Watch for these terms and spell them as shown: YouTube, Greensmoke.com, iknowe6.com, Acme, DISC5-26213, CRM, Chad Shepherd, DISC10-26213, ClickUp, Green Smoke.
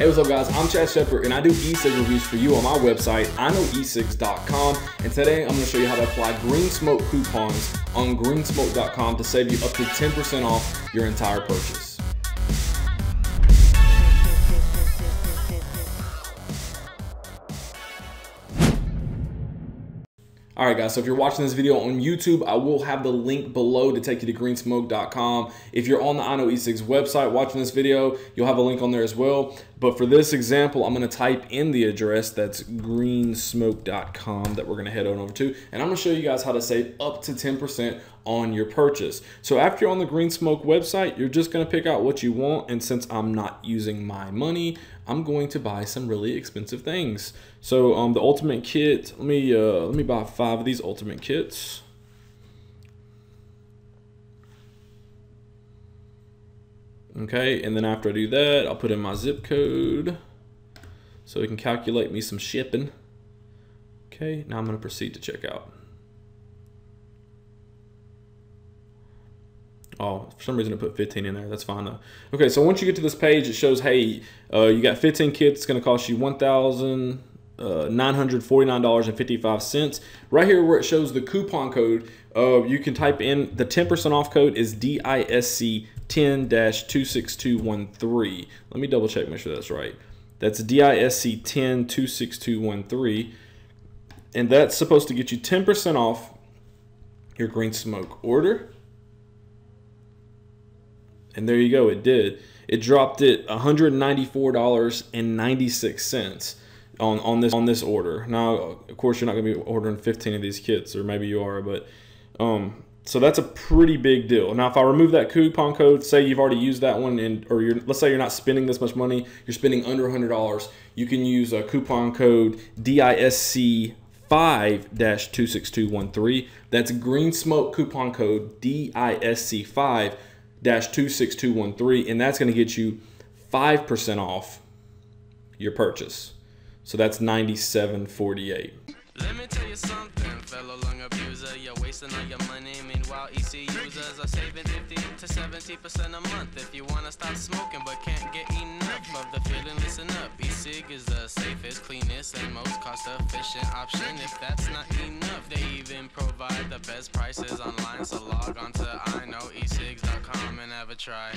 Hey, what's up guys, I'm Chad Shepherd and I do e-cig reviews for you on my website, iknowe6.com, and today I'm going to show you how to apply Green Smoke coupons on greensmoke.com to save you up to 10% off your entire purchase. Alright guys, so if you're watching this video on YouTube, I will have the link below to take you to greensmoke.com. If you're on the iknowe6 website watching this video, you'll have a link on there as well. But for this example, I'm going to type in the address, that's greensmoke.com, that we're going to head on over to. And I'm going to show you guys how to save up to 10% on your purchase. So after you're on the Green Smoke website, you're just going to pick out what you want. And since I'm not using my money, I'm going to buy some really expensive things. So the ultimate kit, let me buy 5 of these ultimate kits. Okay, and then after I do that, I'll put in my zip code so it can calculate me some shipping. Okay, now I'm going to proceed to checkout. Oh, for some reason I put 15 in there. That's fine though. Okay, so once you get to this page, it shows, hey, you got 15 kits. It's going to cost you $1,949.55. Right here where it shows the coupon code, you can type in the 10% off code is DISC10-26213. Let me double check, make sure that's right. That's DISC10-26213. And that's supposed to get you 10% off your Green Smoke order. And there you go, it did. It dropped it $194.96. on this order. Now, of course, you're not going to be ordering 15 of these kits, or maybe you are, but so that's a pretty big deal. Now, if I remove that coupon code, say you've already used that one, and or you're, let's say you're not spending this much money, you're spending under $100, you can use a coupon code DISC5-26213. That's Green Smoke coupon code DISC5-26213, and that's going to get you 5% off your purchase. So that's $97.48. Let me tell you something, fellow lung abuser, you're wasting all your money. Meanwhile, EC users are saving 50 to 70% a month. If you want to stop smoking but can't get enough of the feeling, listen up. E-cig is the safest, cleanest, and most cost-efficient option. If that's not enough, they even provide the best prices online. So log on to iknowe6.com and have a try.